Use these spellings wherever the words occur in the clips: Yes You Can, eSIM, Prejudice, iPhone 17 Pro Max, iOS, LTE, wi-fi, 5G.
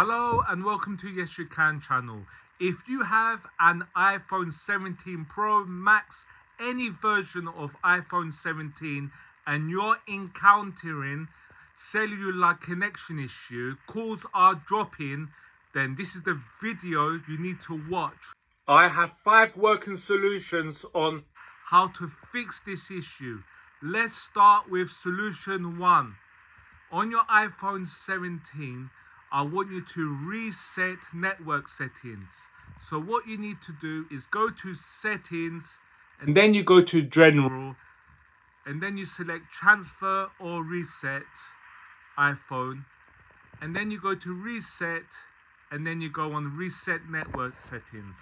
Hello and welcome to Yes You Can channel. If you have an iPhone 17 Pro Max, any version of iPhone 17, and you're encountering cellular connection issue, calls are dropping, then this is the video you need to watch. I have 5 working solutions on how to fix this issue. Let's start with solution 1. On your iPhone 17, I want you to reset network settings. So what you need to do is go to settings and then you go to general and then you select transfer or reset iPhone, and then you go to reset and then you go on reset network settings.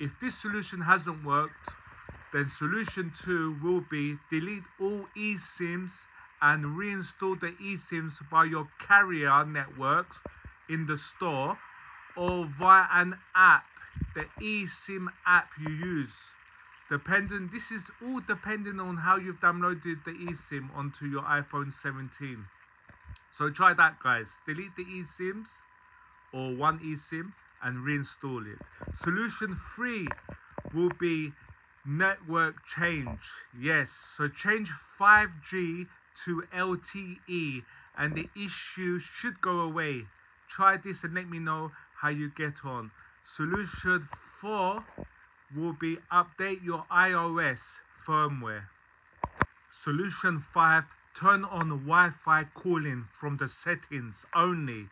If this solution hasn't worked, then solution 2 will be delete all eSIMs and reinstall the eSIMs by your carrier networks in the store or via an app, the eSIM app you use. This is all depending on how you've downloaded the eSIM onto your iPhone 17. So try that, guys. Delete the eSIMs or one eSIM and reinstall it. Solution 3 will be network change. Yes, so change 5G to LTE and the issue should go away. Try this and let me know how you get on. Solution 4 will be update your iOS firmware. Solution 5, turn on Wi-Fi calling from the settings only,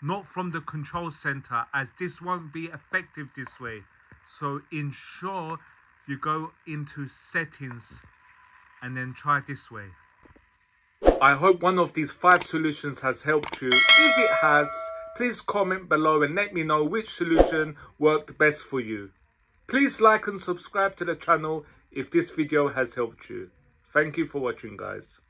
not from the control center, as this won't be effective this way. So ensure you go into settings and then try this way. I hope one of these 5 solutions has helped you. If it has, please comment below and let me know which solution worked best for you. Please like and subscribe to the channel if this video has helped you. Thank you for watching, guys.